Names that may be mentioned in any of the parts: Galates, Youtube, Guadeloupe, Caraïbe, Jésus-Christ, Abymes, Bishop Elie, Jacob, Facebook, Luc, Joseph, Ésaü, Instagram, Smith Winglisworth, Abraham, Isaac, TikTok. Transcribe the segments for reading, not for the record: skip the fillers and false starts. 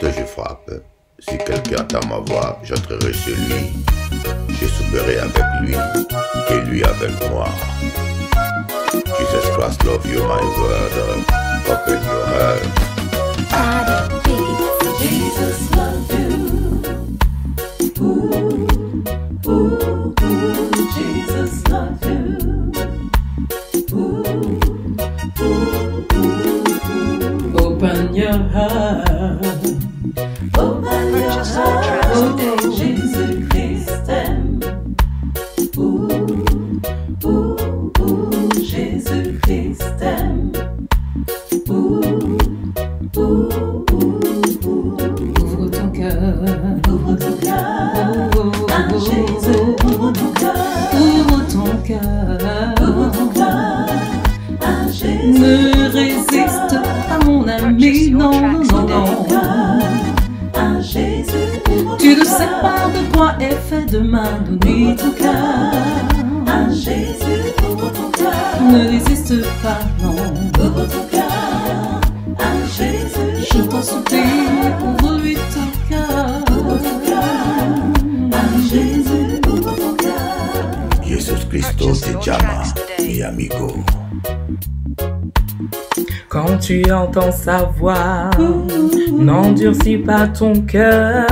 que je frappe. Si quelqu'un entend ma voix, j'entrerai chez lui. Je souperai avec lui, et lui avec moi. Jesus Christ, love you, my word. Open your heart. I believe Jesus loves you. Ooh, ooh, ooh, Jesus loves you. Ooh, ooh, ooh, ooh. Open your heart. Open your heart. Oh, Jesus Christ. Demain, donne ton cœur à Jésus, ouvre ton cœur. Ne résiste pas, non. Ouvre ton cœur à Jésus. Je t'en supplie, ouvre-lui ton cœur. Ouvre ton cœur à Jésus, ouvre ton cœur. Jesus Christo te llama, mi amigo. Quand tu entends sa voix, n'endurcis pas ton cœur.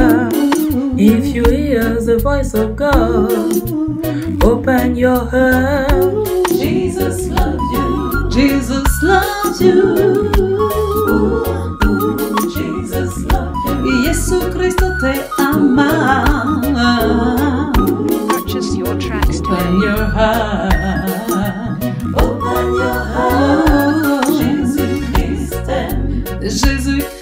If you hear the voice of God, open your heart. Jesus loves you. Jesus loves you. Ooh, ooh, Jesus loves you. Jésus Christ te ama. Purchase your tracks today. Open your heart. Open your heart. Jésus Christ. Jésus Christ.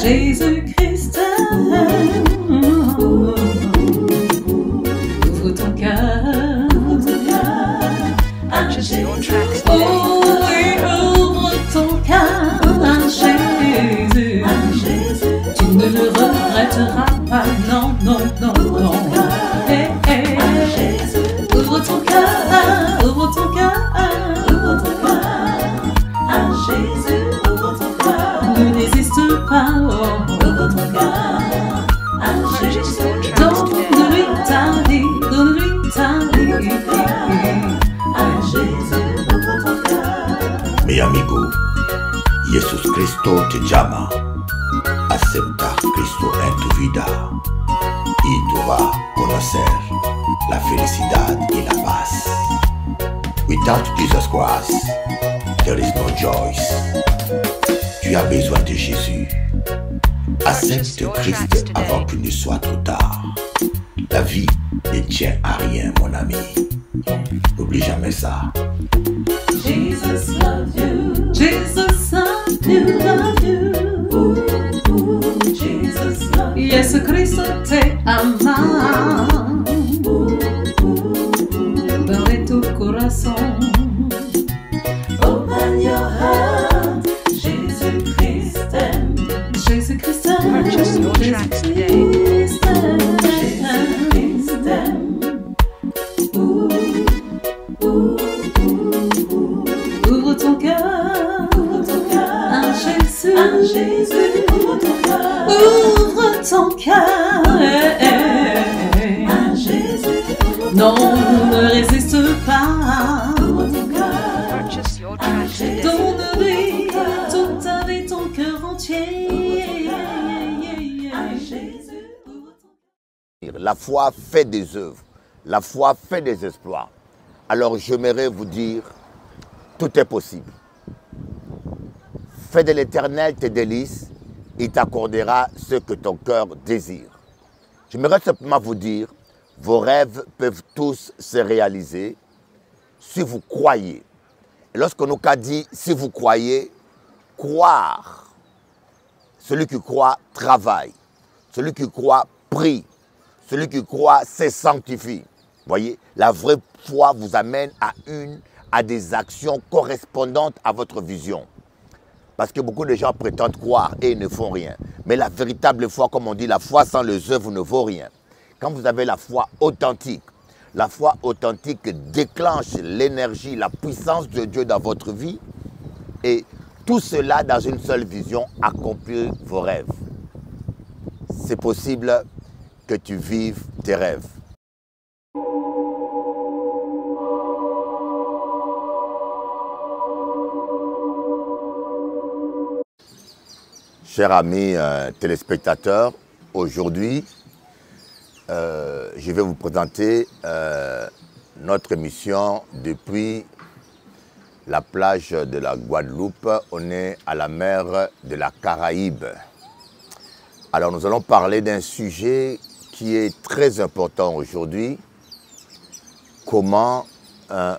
Jésus-Christ, ouvre ton cœur, à Jésus, oh oui, ouvre ton cœur, à Jésus, tu ne le regretteras pas, non, non, non, non, hey, hey. À Jésus, ouvre ton cœur, ouvre ton cœur, ouvre ton cœur, à Jésus. Ouvre ton cœur à Jésus, donne-lui ta vie, donne-lui ta vie. À Jésus, ouvre ton cœur. Mi amigo, Jesus Cristo te llama. Acepta Cristo en tu vida y tu vas conocer la felicidad y la paz. Without Jesus Christ, there is no joy. Tu as besoin de Jésus. Accepte Christ avant qu'il ne soit trop tard. La vie ne tient à rien, mon ami. N'oublie jamais ça. Jesus loves you. Jesus loves you. Love you. Ooh, ooh, Jesus loves you. Jésus Christ te ama. Dans ton corazón. Open your heart. Purchase your tracks today. Ouvre ton cœur, à Jésus, ouvre ton cœur, à Jésus, non, ne résiste pas. Purchase your tracks today. Donne-lui toute ta vie, ton cœur entier. La foi fait des œuvres, la foi fait des exploits. Alors j'aimerais vous dire, tout est possible. Fais de l'Éternel tes délices, il t'accordera ce que ton cœur désire. J'aimerais simplement vous dire, vos rêves peuvent tous se réaliser si vous croyez. Et lorsqu'on nous a dit, si vous croyez, croire. Celui qui croit travaille, celui qui croit prie. Celui qui croit se sanctifie. Voyez, la vraie foi vous amène à des actions correspondantes à votre vision. Parce que beaucoup de gens prétendent croire et ils ne font rien. Mais la véritable foi, comme on dit, la foi sans les œuvres ne vaut rien. Quand vous avez la foi authentique déclenche l'énergie, la puissance de Dieu dans votre vie et Tout cela dans une seule vision, accomplir vos rêves. C'est possible que tu vives tes rêves. Chers amis téléspectateurs, aujourd'hui, je vais vous présenter notre émission depuis la plage de la Guadeloupe. On est à la mer de la Caraïbe. Alors nous allons parler d'un sujet qui est très important aujourd'hui. Comment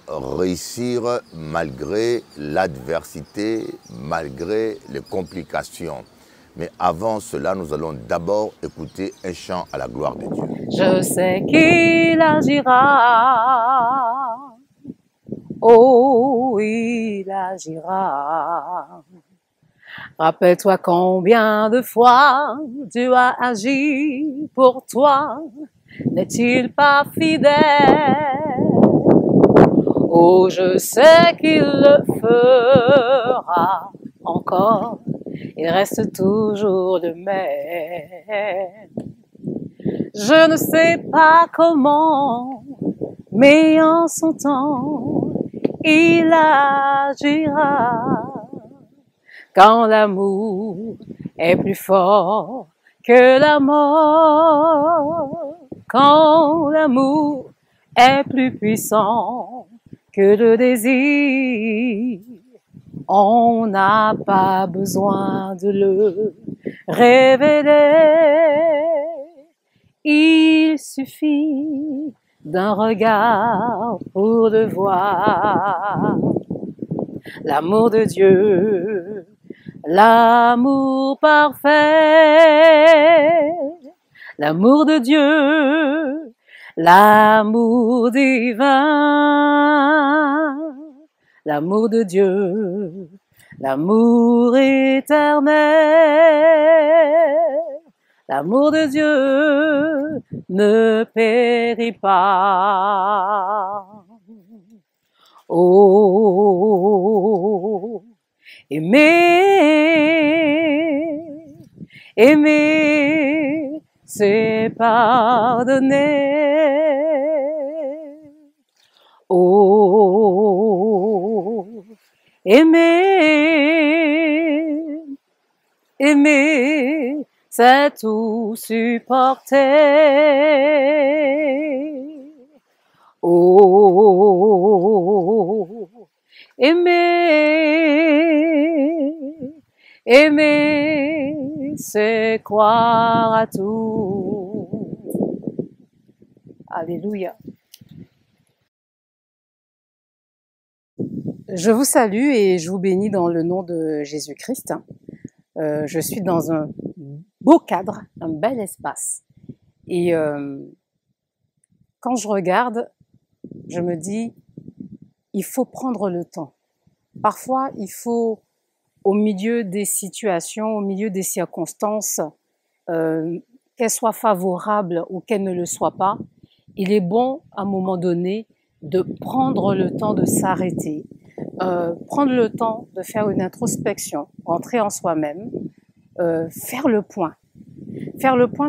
réussir malgré l'adversité, malgré les complications. Mais avant cela, nous allons d'abord écouter un chant à la gloire de Dieu. Je sais qu'il agira. Oh, il agira. Rappelle-toi combien de fois Dieu a agi pour toi. N'est-il pas fidèle? Oh, je sais qu'il le fera encore. Il reste toujours le même. Je ne sais pas comment, mais en son temps, il agira. Quand l'amour est plus fort que la mort, quand l'amour est plus puissant que le désir, on n'a pas besoin de le révéler. Il suffit d'un regard pour le voir. L'amour de Dieu, l'amour parfait, l'amour de Dieu, l'amour divin, l'amour de Dieu, l'amour éternel. L'amour de Dieu ne périt pas. Oh, aimer, aimer, c'est pardonner. Oh, aimer, aimer, c'est tout supporter. Oh, aimer, aimer, c'est croire à tout. Alléluia. Je vous salue et je vous bénis dans le nom de Jésus-Christ. Je suis dans un beau cadre, un bel espace. Et quand je regarde, je me dis, il faut prendre le temps. Parfois, il faut, au milieu des situations, au milieu des circonstances, qu'elles soient favorables ou qu'elles ne le soient pas, il est bon, à un moment donné, de prendre le temps de s'arrêter, prendre le temps de faire une introspection, rentrer en soi-même, faire le point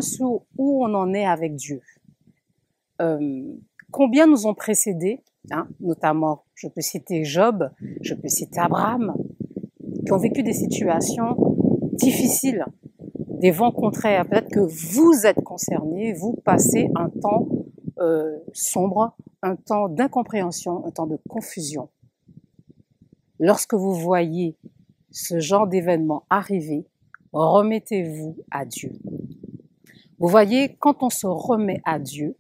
sur où on en est avec Dieu. Combien nous ont précédés, hein, notamment, je peux citer Job, je peux citer Abraham, qui ont vécu des situations difficiles, des vents contraires. Peut-être que vous êtes concernés, vous passez un temps sombre, un temps d'incompréhension, un temps de confusion. Lorsque vous voyez ce genre d'événement arriver, remettez-vous à Dieu. Vous voyez, quand on se remet à Dieu,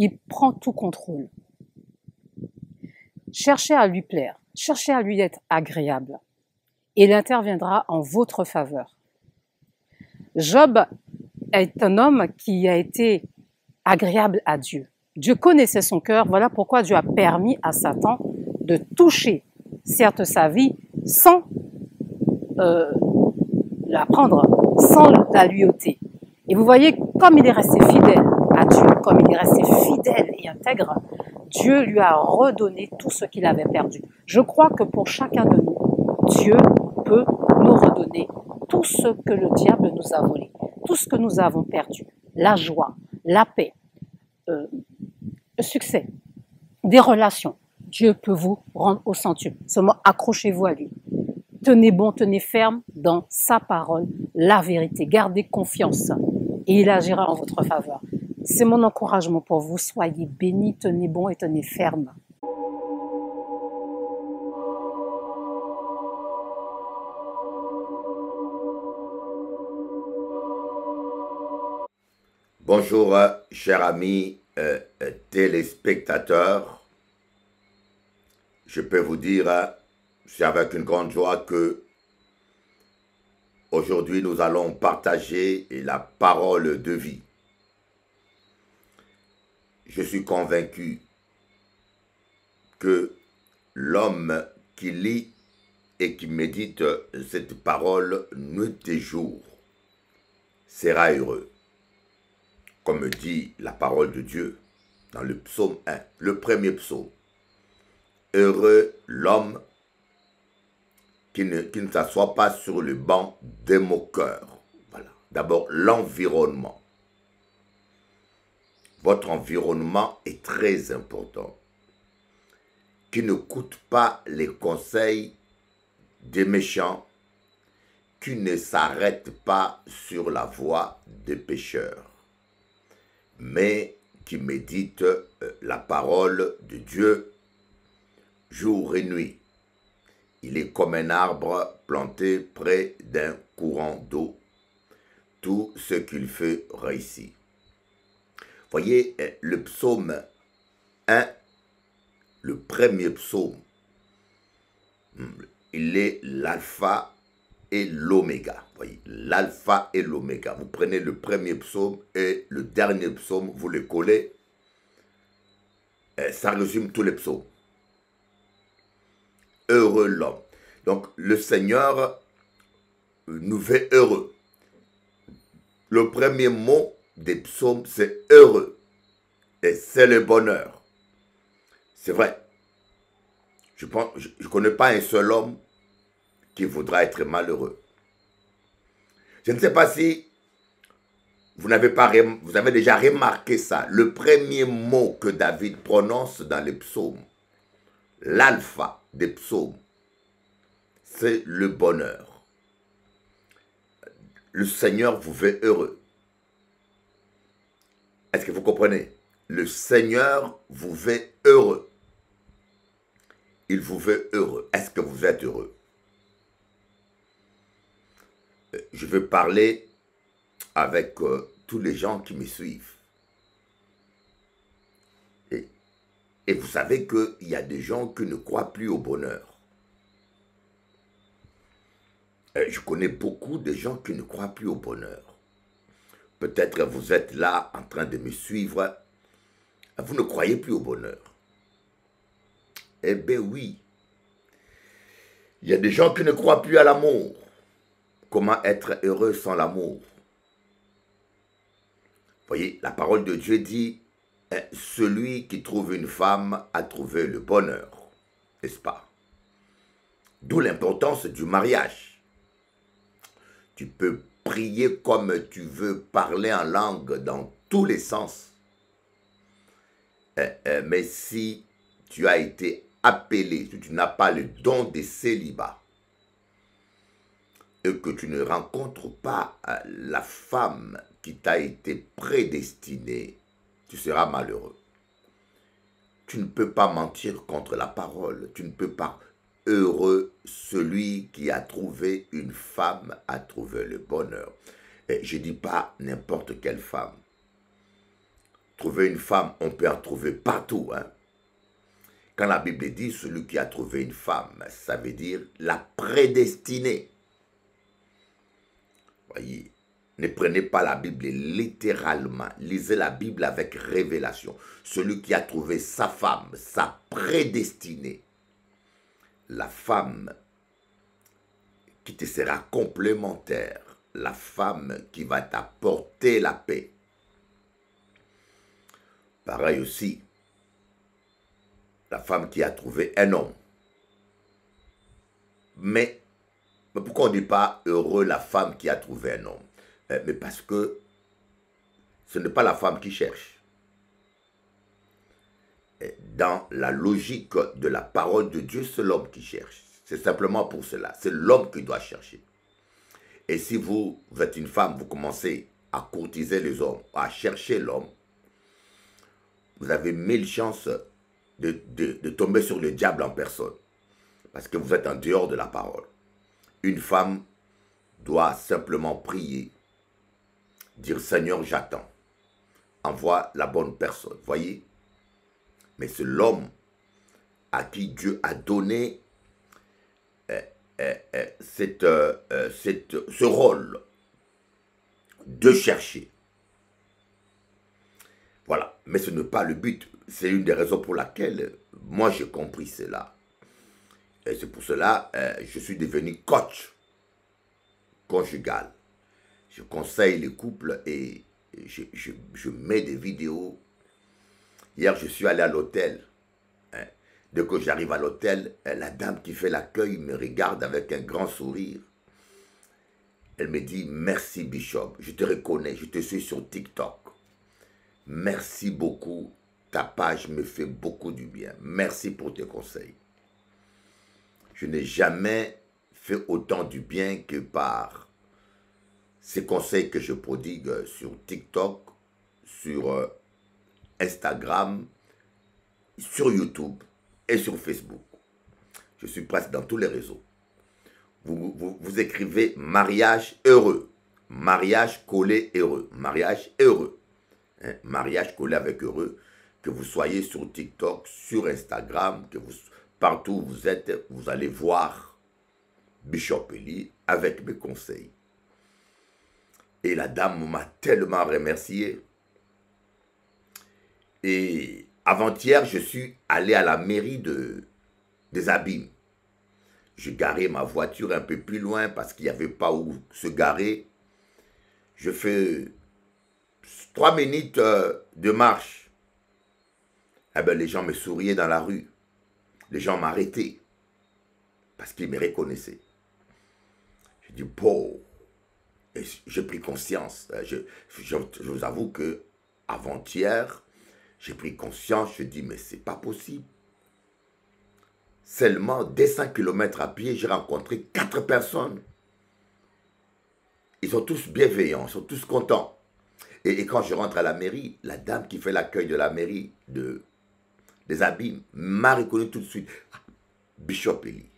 il prend tout contrôle. Cherchez à lui plaire, cherchez à lui être agréable. Il interviendra en votre faveur. Job est un homme qui a été agréable à Dieu. Dieu connaissait son cœur, voilà pourquoi Dieu a permis à Satan de toucher, certes, sa vie sans la prendre, sans la lui ôter. Et vous voyez, comme il est resté fidèle à Dieu, comme il est resté fidèle et intègre, Dieu lui a redonné tout ce qu'il avait perdu. Je crois que pour chacun de nous, Dieu peut nous redonner tout ce que le diable nous a volé, tout ce que nous avons perdu, la joie, la paix, le succès, des relations. Dieu peut vous rendre au centuple. Seulement accrochez-vous à lui. Tenez bon, tenez ferme dans sa parole, la vérité. Gardez confiance et il agira en votre faveur. C'est mon encouragement pour vous. Soyez bénis, tenez bon et tenez ferme. Bonjour, chers amis téléspectateurs. Je peux vous dire, c'est avec une grande joie que aujourd'hui nous allons partager la parole de vie. Je suis convaincu que l'homme qui lit et qui médite cette parole nuit et jour sera heureux. Comme dit la parole de Dieu dans le psaume 1, le premier psaume. Heureux l'homme qui ne s'assoit pas sur le banc des moqueurs. Voilà. D'abord, l'environnement. Votre environnement est très important. Qui ne coûte pas les conseils des méchants, qui ne s'arrête pas sur la voie des pécheurs, mais qui médite la parole de Dieu jour et nuit. Il est comme un arbre planté près d'un courant d'eau. Tout ce qu'il fait réussit. Voyez, le psaume 1, le premier psaume, il est l'alpha et l'oméga. Voyez, l'alpha et l'oméga. Vous prenez le premier psaume et le dernier psaume, vous les collez. Ça résume tous les psaumes. Heureux l'homme. Donc, le Seigneur nous fait heureux. Le premier mot des psaumes, c'est heureux. Et c'est le bonheur. C'est vrai. Je ne connais pas un seul homme qui voudra être malheureux. Je ne sais pas si vous avez déjà remarqué ça. Le premier mot que David prononce dans les psaumes, l'alpha des psaumes, c'est le bonheur. Le Seigneur vous fait heureux. Est-ce que vous comprenez? Le Seigneur vous fait heureux. Il vous fait heureux. Est-ce que vous êtes heureux? Je veux parler avec tous les gens qui me suivent. Et vous savez qu'il y a des gens qui ne croient plus au bonheur. Je connais beaucoup de gens qui ne croient plus au bonheur. Peut-être vous êtes là en train de me suivre. Vous ne croyez plus au bonheur. Eh bien oui. Il y a des gens qui ne croient plus à l'amour. Comment être heureux sans l'amour? Voyez, la parole de Dieu dit: celui qui trouve une femme a trouvé le bonheur, n'est-ce pas? D'où l'importance du mariage. Tu peux prier comme tu veux, parler en langue dans tous les sens. Mais si tu as été appelé, si tu n'as pas le don des célibats, et que tu ne rencontres pas la femme qui t'a été prédestinée, tu seras malheureux. Tu ne peux pas mentir contre la parole. Tu ne peux pas. Heureux celui qui a trouvé une femme a trouvé le bonheur. Et je ne dis pas n'importe quelle femme. Trouver une femme, on peut en trouver partout. Hein? Quand la Bible dit celui qui a trouvé une femme, ça veut dire la prédestinée. Voyez. Ne prenez pas la Bible littéralement. Lisez la Bible avec révélation. Celui qui a trouvé sa femme, sa prédestinée, la femme qui te sera complémentaire, la femme qui va t'apporter la paix. Pareil aussi, la femme qui a trouvé un homme. Mais pourquoi on ne dit pas heureux la femme qui a trouvé un homme? Mais parce que ce n'est pas la femme qui cherche. Dans la logique de la parole de Dieu, c'est l'homme qui cherche. C'est simplement pour cela. C'est l'homme qui doit chercher. Et si vous, vous êtes une femme, vous commencez à courtiser les hommes, à chercher l'homme, vous avez 1000 chances de tomber sur le diable en personne. Parce que vous êtes en dehors de la parole. Une femme doit simplement prier, dire « Seigneur, j'attends, envoie la bonne personne », voyez? Mais c'est l'homme à qui Dieu a donné ce rôle de chercher. Voilà, mais ce n'est pas le but. C'est une des raisons pour laquelle moi j'ai compris cela. Et c'est pour cela que je suis devenu coach conjugal. Je conseille les couples et je mets des vidéos. Hier, je suis allé à l'hôtel. Dès que j'arrive à l'hôtel, la dame qui fait l'accueil me regarde avec un grand sourire. Elle me dit « Merci Bishop, je te reconnais, je te suis sur TikTok. Merci beaucoup, ta page me fait beaucoup du bien. Merci pour tes conseils. » Je n'ai jamais fait autant du bien que par ces conseils que je prodigue sur TikTok, sur Instagram, sur YouTube et sur Facebook. Je suis presque dans tous les réseaux. Vous écrivez « mariage heureux »,« mariage collé heureux »,« mariage heureux », hein, »,« mariage collé avec heureux », que vous soyez sur TikTok, sur Instagram, que vous... Partout où vous êtes, vous allez voir Bishop Elie avec mes conseils. Et la dame m'a tellement remercié. Et avant-hier, je suis allé à la mairie des Abymes. J'ai garé ma voiture un peu plus loin parce qu'il n'y avait pas où se garer. Je fais 3 minutes de marche. Eh bien, les gens me souriaient dans la rue. Les gens m'arrêtaient parce qu'ils me reconnaissaient. J'ai dit, bon, j'ai pris conscience. Je vous avoue que avant-hier, j'ai pris conscience. Je dis, mais c'est pas possible. Seulement 200 km à pied, j'ai rencontré 4 personnes. Ils sont tous bienveillants, ils sont tous contents. Et quand je rentre à la mairie, la dame qui fait l'accueil de la mairie des Abymes m'a reconnu tout de suite. Ah, Bishop Elie,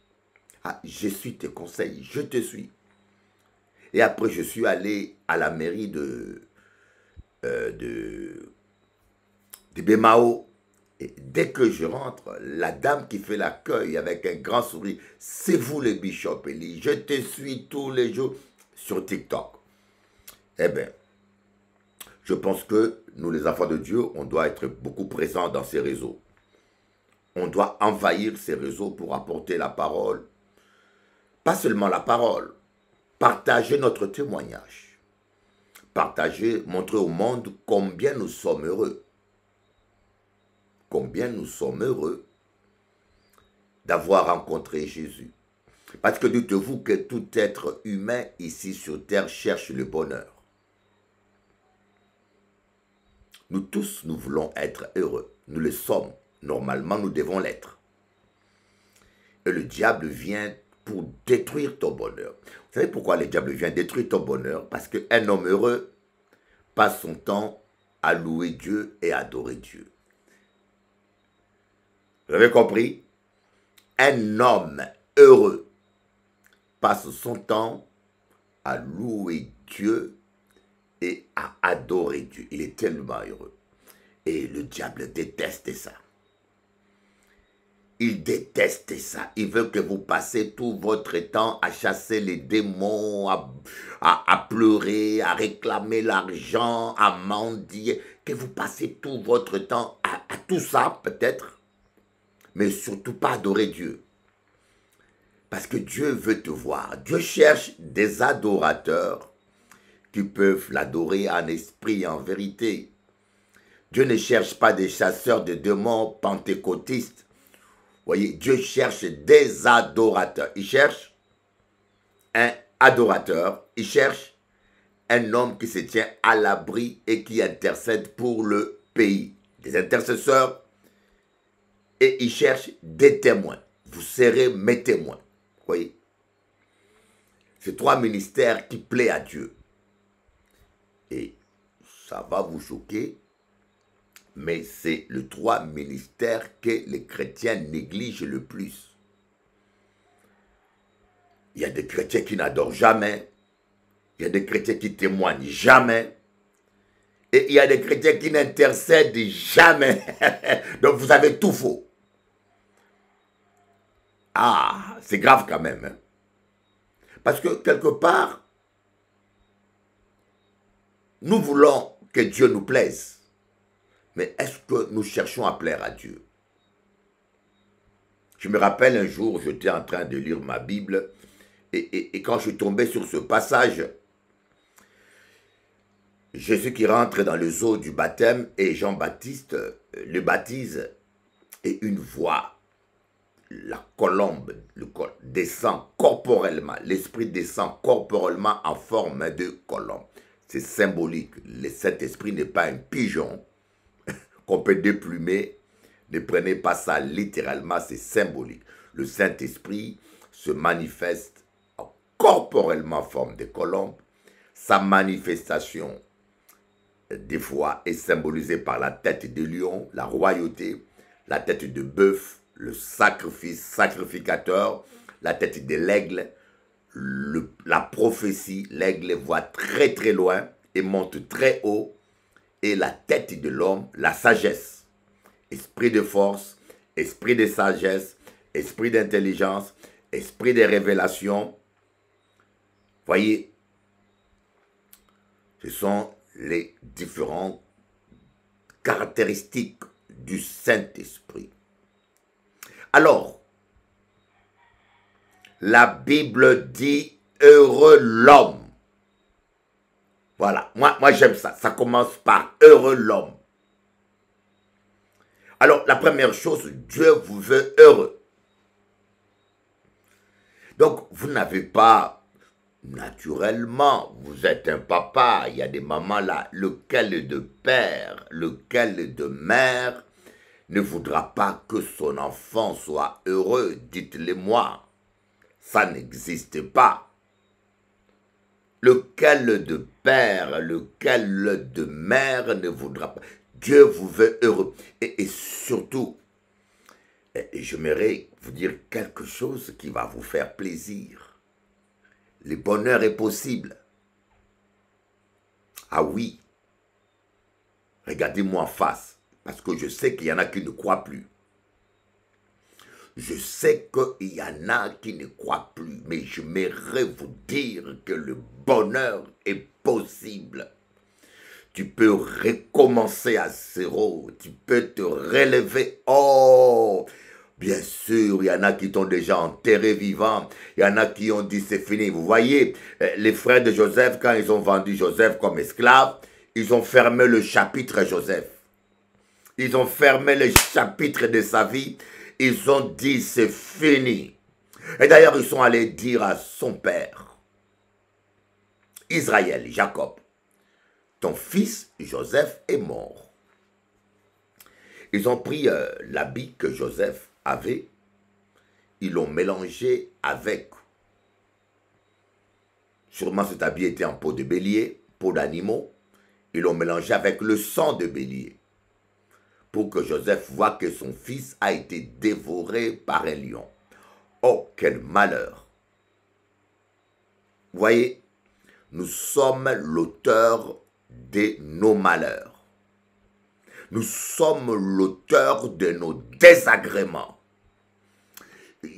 ah, je suis tes conseils, je te suis. Et après, je suis allé à la mairie de Bemao. Et dès que je rentre, la dame qui fait l'accueil avec un grand sourire, c'est vous le Bishop Elie, je te suis tous les jours sur TikTok. Eh bien, je pense que nous, les enfants de Dieu, on doit être beaucoup présents dans ces réseaux. On doit envahir ces réseaux pour apporter la parole. Pas seulement la parole. Partager notre témoignage. Partager, montrer au monde combien nous sommes heureux. Combien nous sommes heureux d'avoir rencontré Jésus. Parce que dites-vous que tout être humain ici sur terre cherche le bonheur. Nous tous, nous voulons être heureux. Nous le sommes. Normalement, nous devons l'être. Et le diable vient pour détruire ton bonheur. Vous savez pourquoi le diable vient détruire ton bonheur? Parce qu'un homme heureux passe son temps à louer Dieu et à adorer Dieu. Vous avez compris? Un homme heureux passe son temps à louer Dieu et à adorer Dieu. Il est tellement heureux. Et le diable déteste ça. Il déteste ça. Il veut que vous passiez tout votre temps à chasser les démons, à pleurer, à réclamer l'argent, à mendier. Que vous passiez tout votre temps à tout ça, peut-être, mais surtout pas adorer Dieu. Parce que Dieu veut te voir. Dieu cherche des adorateurs qui peuvent l'adorer en esprit et en vérité. Dieu ne cherche pas des chasseurs de démons pentecôtistes. Voyez, Dieu cherche des adorateurs. Il cherche un adorateur, il cherche un homme qui se tient à l'abri et qui intercède pour le pays. Des intercesseurs, et il cherche des témoins. Vous serez mes témoins. Vous voyez? C'est trois ministères qui plaisent à Dieu. Et ça va vous choquer, mais c'est les trois ministères que les chrétiens négligent le plus. Il y a des chrétiens qui n'adorent jamais. Il y a des chrétiens qui témoignent jamais. Et il y a des chrétiens qui n'intercèdent jamais. Donc vous avez tout faux. Ah, c'est grave quand même. Hein? Parce que quelque part, nous voulons que Dieu nous plaise. Mais est-ce que nous cherchons à plaire à Dieu? Je me rappelle un jour, j'étais en train de lire ma Bible et quand je suis tombé sur ce passage, Jésus qui rentre dans les eaux du baptême et Jean-Baptiste le baptise et une voix, la colombe descend corporellement, l'esprit descend corporellement en forme de colombe. C'est symbolique, le Saint-Esprit n'est pas un pigeon qu'on peut déplumer, ne prenez pas ça littéralement, c'est symbolique. Le Saint-Esprit se manifeste corporellement en forme de colombe. Sa manifestation, des fois, est symbolisée par la tête de lion, la royauté, la tête de bœuf, le sacrifice, sacrificateur, la tête de l'aigle, la prophétie. L'aigle voit très très loin et monte très haut. Et la tête de l'homme, la sagesse. Esprit de force, esprit de sagesse, esprit d'intelligence, esprit de révélation. Voyez, ce sont les différentes caractéristiques du Saint-Esprit. Alors, la Bible dit « Heureux l'homme ». Voilà, moi j'aime ça. Ça commence par « Heureux l'homme ». Alors, la première chose, Dieu vous veut heureux. Donc, vous n'avez pas, naturellement, vous êtes un papa, il y a des mamans là, lequel de père, lequel de mère ne voudra pas que son enfant soit heureux, dites-le-moi. Ça n'existe pas. Lequel de père, lequel de mère ne voudra pas. Dieu vous veut heureux. Et surtout, j'aimerais vous dire quelque chose qui va vous faire plaisir. Le bonheur est possible. Ah oui. Regardez-moi en face. Parce que je sais qu'il y en a qui ne croient plus. Je sais qu'il y en a qui ne croient plus. Mais j'aimerais vous dire que le bonheur est possible. Tu peux recommencer à zéro. Tu peux te relever. Oh, bien sûr, il y en a qui t'ont déjà enterré vivant. Il y en a qui ont dit c'est fini. Vous voyez, les frères de Joseph, quand ils ont vendu Joseph comme esclave, ils ont fermé le chapitre Joseph. Ils ont fermé le chapitre de sa vie. Ils ont dit c'est fini. Et d'ailleurs, ils sont allés dire à son père, Israël, Jacob, ton fils Joseph est mort. Ils ont pris l'habit que Joseph avait, ils l'ont mélangé avec. Sûrement cet habit était en peau de bélier, peau d'animaux. Ils l'ont mélangé avec le sang de bélier pour que Joseph voie que son fils a été dévoré par un lion. Oh, quel malheur! Vous voyez, nous sommes l'auteur de nos malheurs. Nous sommes l'auteur de nos désagréments.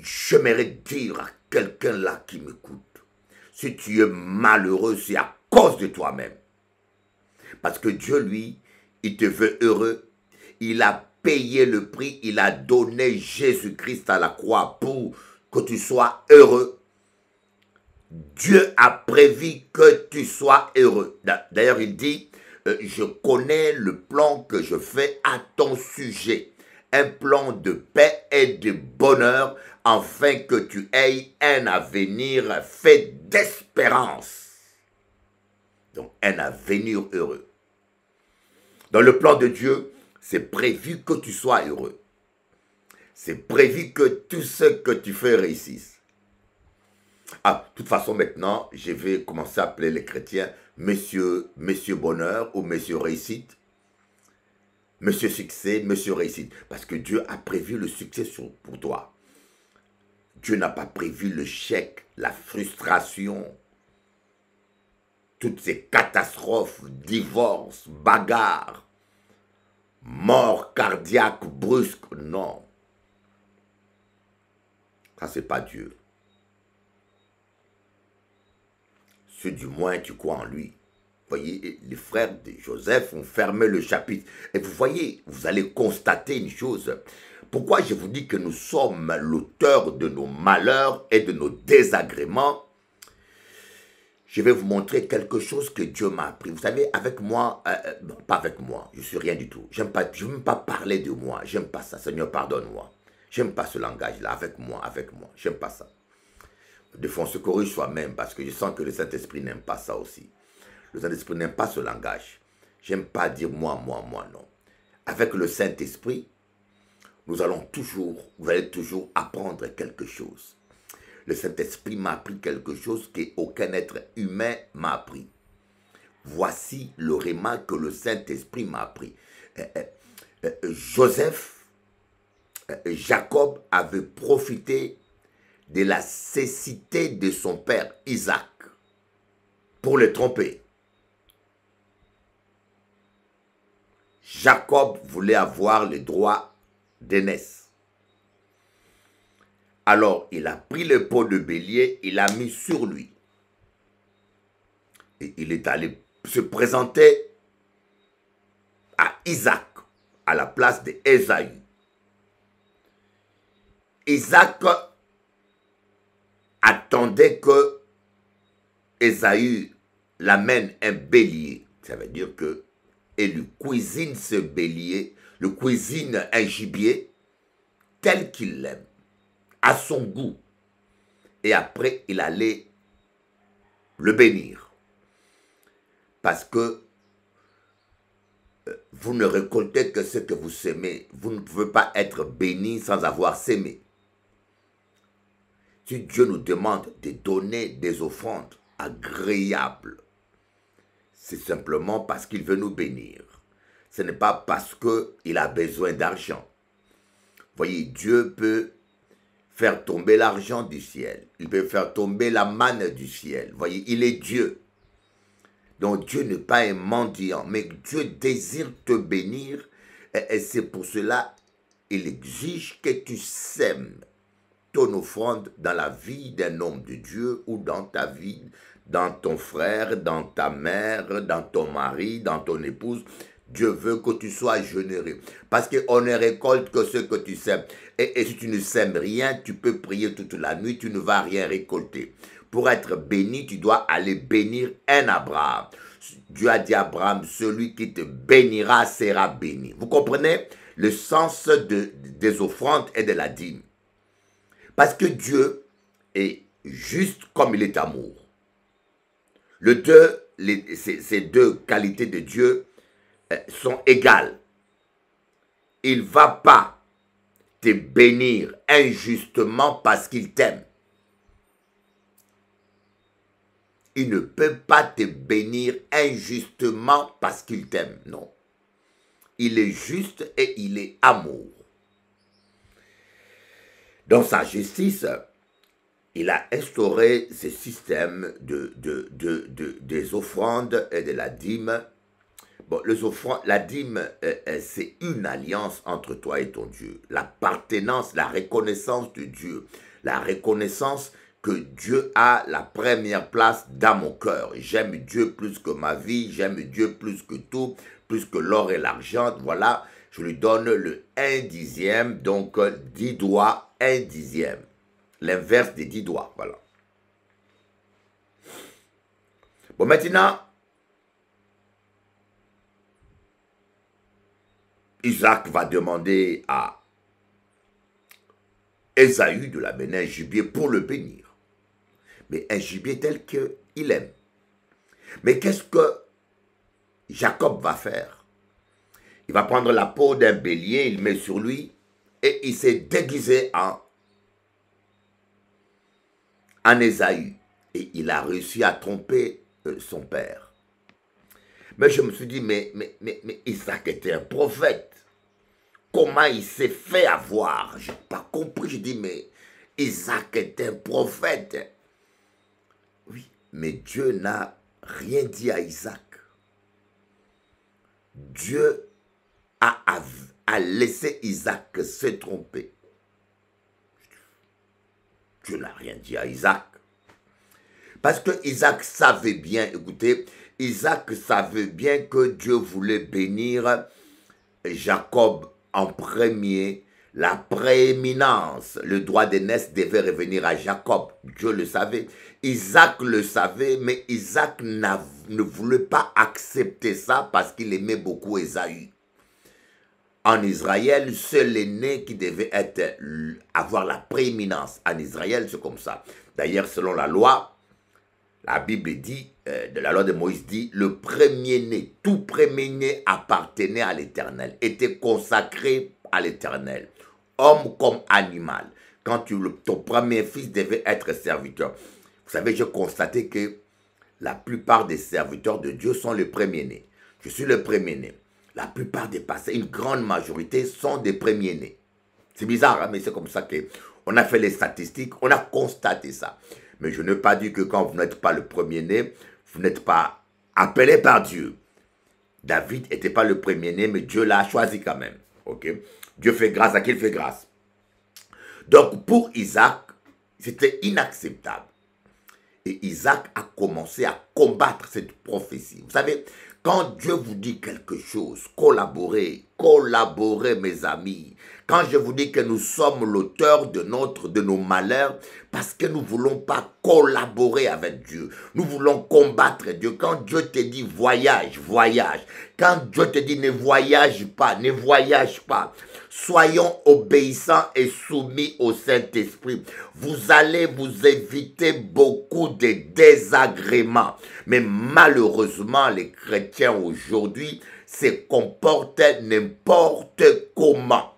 J'aimerais dire à quelqu'un là qui m'écoute, si tu es malheureux, c'est à cause de toi-même. Parce que Dieu, lui, il te veut heureux. Il a payé le prix, il a donné Jésus-Christ à la croix pour que tu sois heureux. Dieu a prévu que tu sois heureux. D'ailleurs, il dit, je connais le plan que je fais à ton sujet. un plan de paix et de bonheur afin que tu aies un avenir fait d'espérance. Donc, un avenir heureux. Dans le plan de Dieu, c'est prévu que tu sois heureux. C'est prévu que tout ce que tu fais réussisse. Ah, de toute façon, maintenant, je vais commencer à appeler les chrétiens Monsieur Bonheur ou Monsieur Réussite. Monsieur Succès, Monsieur Réussite. Parce que Dieu a prévu le succès pour toi. Dieu n'a pas prévu le chèque, la frustration, toutes ces catastrophes, divorces, bagarres, morts cardiaques brusques, non. Ça, c'est pas Dieu. Si du moins tu crois en lui. Vous voyez, les frères de Joseph ont fermé le chapitre. Et vous voyez, vous allez constater une chose. Pourquoi je vous dis que nous sommes l'auteur de nos malheurs et de nos désagréments? Je vais vous montrer quelque chose que Dieu m'a appris. Vous savez, avec moi, non, pas avec moi, je suis rien du tout. Je n'aime pas parler de moi, j'aime pas ça. Seigneur, pardonne-moi. J'aime pas ce langage-là, avec moi, j'aime pas ça. Des fois, on se corrige soi-même parce que je sens que le Saint-Esprit n'aime pas ça aussi. Le Saint-Esprit n'aime pas ce langage. J'aime pas dire moi, non. Avec le Saint-Esprit, nous allons toujours, vous allez toujours apprendre quelque chose. Le Saint-Esprit m'a appris quelque chose qu'aucun être humain m'a appris. Voici le réma que le Saint-Esprit m'a appris. Jacob avait profité de la cécité de son père Isaac pour le tromper. Jacob voulait avoir le droit d'aînesse. Alors, il a pris le pot de bélier, il l'a mis sur lui. Et il est allé se présenter à Isaac, à la place d'Ésaü. Isaac attendait que Ésaü l'amène un bélier. Ça veut dire que, et lui cuisine ce bélier, lui cuisine un gibier tel qu'il l'aime, à son goût, et après il allait le bénir, parce que vous ne récoltez que ce que vous semez. Vous ne pouvez pas être béni sans avoir semé. Si Dieu nous demande de donner des offrandes agréables, c'est simplement parce qu'il veut nous bénir. Ce n'est pas parce qu'il a besoin d'argent. Voyez, Dieu peut faire tomber l'argent du ciel. Il peut faire tomber la manne du ciel. Vous voyez, il est Dieu. Donc Dieu n'est pas un mendiant, mais Dieu désire te bénir et c'est pour cela qu'il exige que tu sèmes ton offrande dans la vie d'un homme de Dieu ou dans ta vie, dans ton frère, dans ta mère, dans ton mari, dans ton épouse. Dieu veut que tu sois généreux. Parce qu'on ne récolte que ce que tu sèmes. Et si tu ne sèmes rien, tu peux prier toute la nuit, tu ne vas rien récolter. Pour être béni, tu dois aller bénir un Abraham. Dieu a dit à Abraham, celui qui te bénira sera béni. Vous comprenez le sens des offrandes et de la dîme. Parce que Dieu est juste comme il est amour. Ces deux qualités de Dieu sont égales. Il ne va pas te bénir injustement parce qu'il t'aime. Il ne peut pas te bénir injustement parce qu'il t'aime, non. Il est juste et il est amour. Dans sa justice, il a instauré ce système des offrandes et de la dîme. Bon, les offrandes, la dîme, c'est une alliance entre toi et ton Dieu. L'appartenance, la reconnaissance de Dieu. La reconnaissance que Dieu a la première place dans mon cœur. J'aime Dieu plus que ma vie, j'aime Dieu plus que tout, plus que l'or et l'argent. Voilà, je lui donne le 1/10, donc 10 doigts, 1/10. L'inverse des 10 doigts, voilà. Bon, maintenant, Isaac va demander à Ésaü de l'amener un gibier pour le bénir. Mais un gibier tel qu'il aime. Mais qu'est-ce que Jacob va faire? Il va prendre la peau d'un bélier, il met sur lui et il s'est déguisé en Ésaü. Et il a réussi à tromper son père. Mais je me suis dit, mais Isaac était un prophète. Comment il s'est fait avoir? Je n'ai pas compris. Je dis, mais Isaac était un prophète. Oui, mais Dieu n'a rien dit à Isaac. Dieu a laissé Isaac se tromper. Dieu n'a rien dit à Isaac. Parce que Isaac savait bien, écoutez, Isaac savait bien que Dieu voulait bénir Jacob en premier, la prééminence, le droit d'aînesse devait revenir à Jacob. Dieu le savait, Isaac le savait, mais Isaac ne voulait pas accepter ça parce qu'il aimait beaucoup Ésaü. En Israël, c'est l'aîné qui devait avoir la prééminence. En Israël, c'est comme ça. D'ailleurs, selon la loi, la Bible dit, la loi de Moïse dit, le premier-né, tout premier-né appartenait à l'Éternel, était consacré à l'Éternel, homme comme animal. Quand ton premier fils devait être serviteur. Vous savez, j'ai constaté que la plupart des serviteurs de Dieu sont les premiers-nés. Je suis le premier-né. La plupart des pasteurs, une grande majorité, sont des premiers-nés. C'est bizarre, hein, mais c'est comme ça qu'on a fait les statistiques, on a constaté ça. Mais je n'ai pas dit que quand vous n'êtes pas le premier-né, vous n'êtes pas appelé par Dieu. David n'était pas le premier-né, mais Dieu l'a choisi quand même. Okay? Dieu fait grâce à qui il fait grâce. Donc pour Isaac, c'était inacceptable. Et Isaac a commencé à combattre cette prophétie. Vous savez, quand Dieu vous dit quelque chose, collaborez, collaborez mes amis. Quand je vous dis que nous sommes l'auteur de nos malheurs, parce que nous ne voulons pas collaborer avec Dieu. Nous voulons combattre Dieu. Quand Dieu te dit voyage, voyage. Quand Dieu te dit ne voyage pas, ne voyage pas. Soyons obéissants et soumis au Saint-Esprit. Vous allez vous éviter beaucoup de désagréments. Mais malheureusement, les chrétiens aujourd'hui se comportent n'importe comment.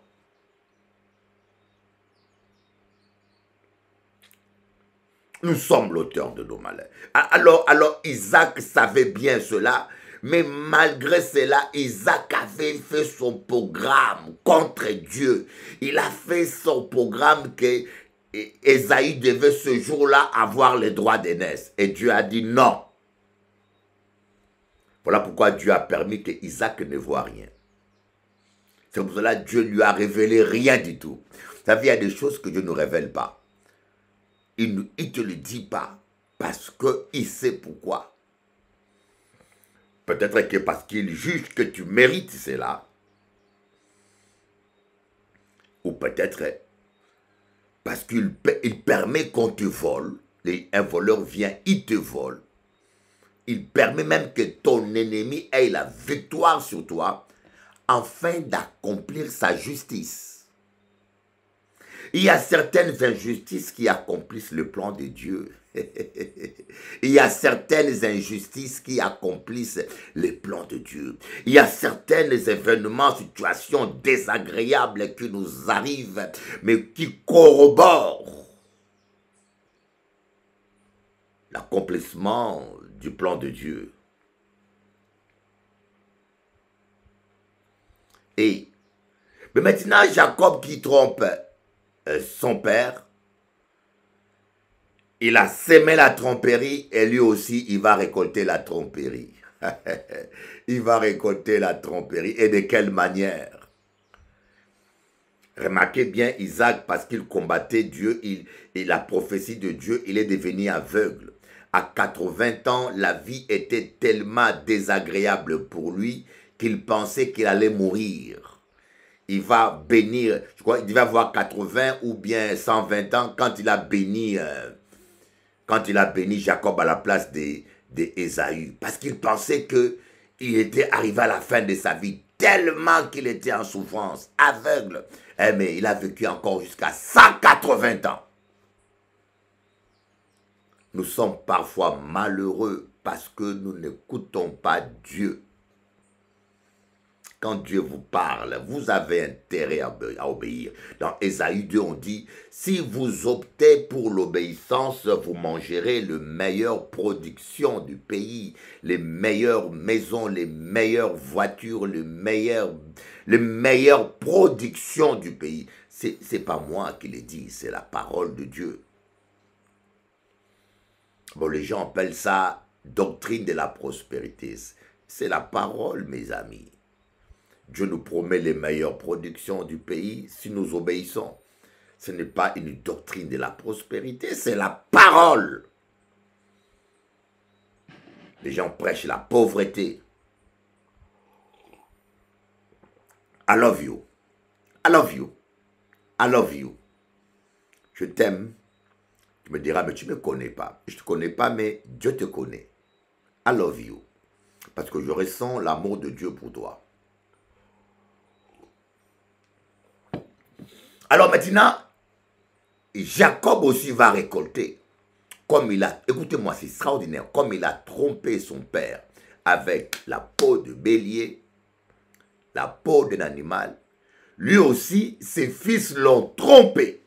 Nous sommes l'auteur de nos malheurs. Alors Isaac savait bien cela, mais malgré cela, Isaac avait fait son programme contre Dieu. Il a fait son programme que Ésaü devait ce jour-là avoir les droits d'aînesse. Et Dieu a dit non. Voilà pourquoi Dieu a permis que Isaac ne voit rien. C'est pour cela que Dieu lui a révélé rien du tout. Vous savez, il y a des choses que Dieu ne révèle pas. Il ne te le dit pas parce qu'il sait pourquoi. Peut-être que parce qu'il juge que tu mérites cela. Ou peut-être parce qu'il permet qu'on te vole. Un voleur vient, il te vole. Il permet même que ton ennemi ait la victoire sur toi afin d'accomplir sa justice. Il y a certaines injustices qui accomplissent le plan de Dieu. Il y a certaines injustices qui accomplissent les plans de Dieu. Il y a certains événements, situations désagréables qui nous arrivent, mais qui corroborent l'accomplissement du plan de Dieu. Mais maintenant, Jacob qui trompe son père, il a semé la tromperie et lui aussi, il va récolter la tromperie. Il va récolter la tromperie. Et de quelle manière? Remarquez bien Isaac, parce qu'il combattait Dieu, et la prophétie de Dieu, il est devenu aveugle. À 80 ans, la vie était tellement désagréable pour lui qu'il pensait qu'il allait mourir. Il va bénir, je crois qu'il va avoir 80 ou bien 120 ans quand il a béni, Jacob à la place d'Ésaü. Parce qu'il pensait qu'il était arrivé à la fin de sa vie. tellement qu'il était en souffrance, aveugle. Eh mais il a vécu encore jusqu'à 180 ans. Nous sommes parfois malheureux parce que nous n'écoutons pas Dieu. Quand Dieu vous parle, vous avez intérêt à obéir. Dans Ésaü 2, on dit, « Si vous optez pour l'obéissance, vous mangerez les meilleures productions du pays, les meilleures maisons, les meilleures voitures, les meilleures productions du pays. » C'est pas moi qui le dis, c'est la parole de Dieu. Bon, les gens appellent ça doctrine de la prospérité. C'est la parole, mes amis. Dieu nous promet les meilleures productions du pays si nous obéissons. Ce n'est pas une doctrine de la prospérité, c'est la parole. Les gens prêchent la pauvreté. I love you. I love you. I love you. Je t'aime. Tu me diras, mais tu ne me connais pas. Je ne te connais pas, mais Dieu te connaît. I love you. Parce que je ressens l'amour de Dieu pour toi. Alors maintenant, Jacob aussi va récolter. Comme il a, écoutez-moi, c'est extraordinaire. Comme il a trompé son père avec la peau de bélier, la peau d'un animal, lui aussi, ses fils l'ont trompé.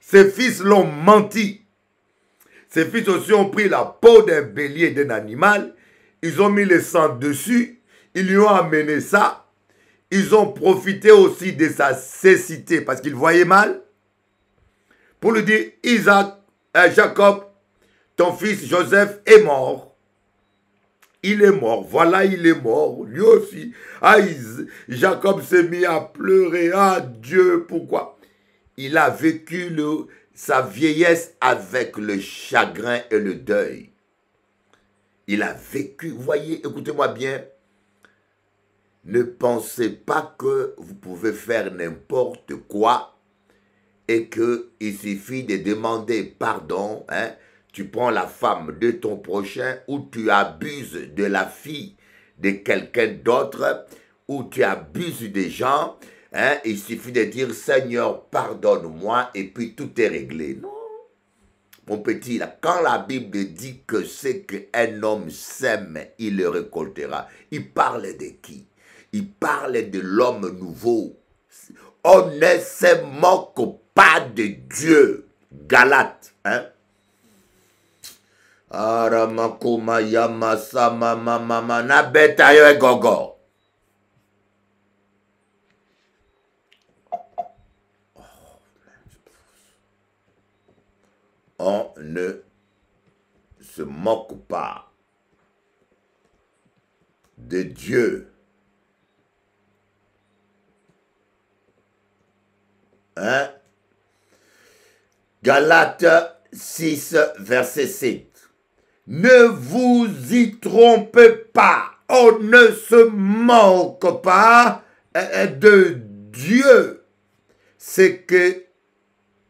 Ses fils l'ont menti. Ses fils aussi ont pris la peau d'un bélier, d'un animal. Ils ont mis le sang dessus. Ils lui ont amené ça. Ils ont profité aussi de sa cécité parce qu'ils voyaient mal. Pour lui dire, Isaac, Jacob, ton fils Joseph est mort. Il est mort, voilà, il est mort. Lui aussi, Jacob s'est mis à pleurer. Ah Dieu, pourquoi? Il a vécu sa vieillesse avec le chagrin et le deuil. Il a vécu, voyez, écoutez-moi bien. Ne pensez pas que vous pouvez faire n'importe quoi et qu'il suffit de demander pardon. Hein, tu prends la femme de ton prochain ou tu abuses de la fille de quelqu'un d'autre ou tu abuses des gens. Hein, il suffit de dire « Seigneur, pardonne-moi » et puis tout est réglé. Non, mon petit, quand la Bible dit que c'est qu'un homme sème, il le récoltera. Il parle de qui? Il parle de l'homme nouveau. On ne se moque pas de Dieu. Galates. Hein? On ne se moque pas de Dieu. Hein? Galates 6, verset 7. Ne vous y trompez pas. On ne se moque pas de Dieu. C'est que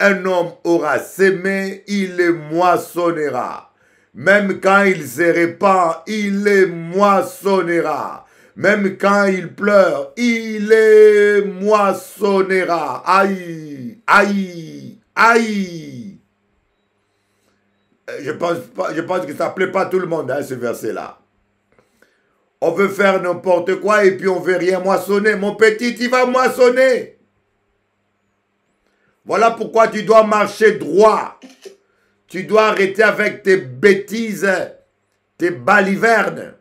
un homme aura semé, il le moissonnera. Même quand il se répand, il le moissonnera. Même quand il pleure, il les moissonnera. Aïe, aïe, aïe. Je pense que ça ne plaît pas à tout le monde, hein, ce verset-là. On veut faire n'importe quoi et puis on ne veut rien moissonner. Mon petit, il va moissonner. Voilà pourquoi tu dois marcher droit. Tu dois arrêter avec tes bêtises, tes balivernes.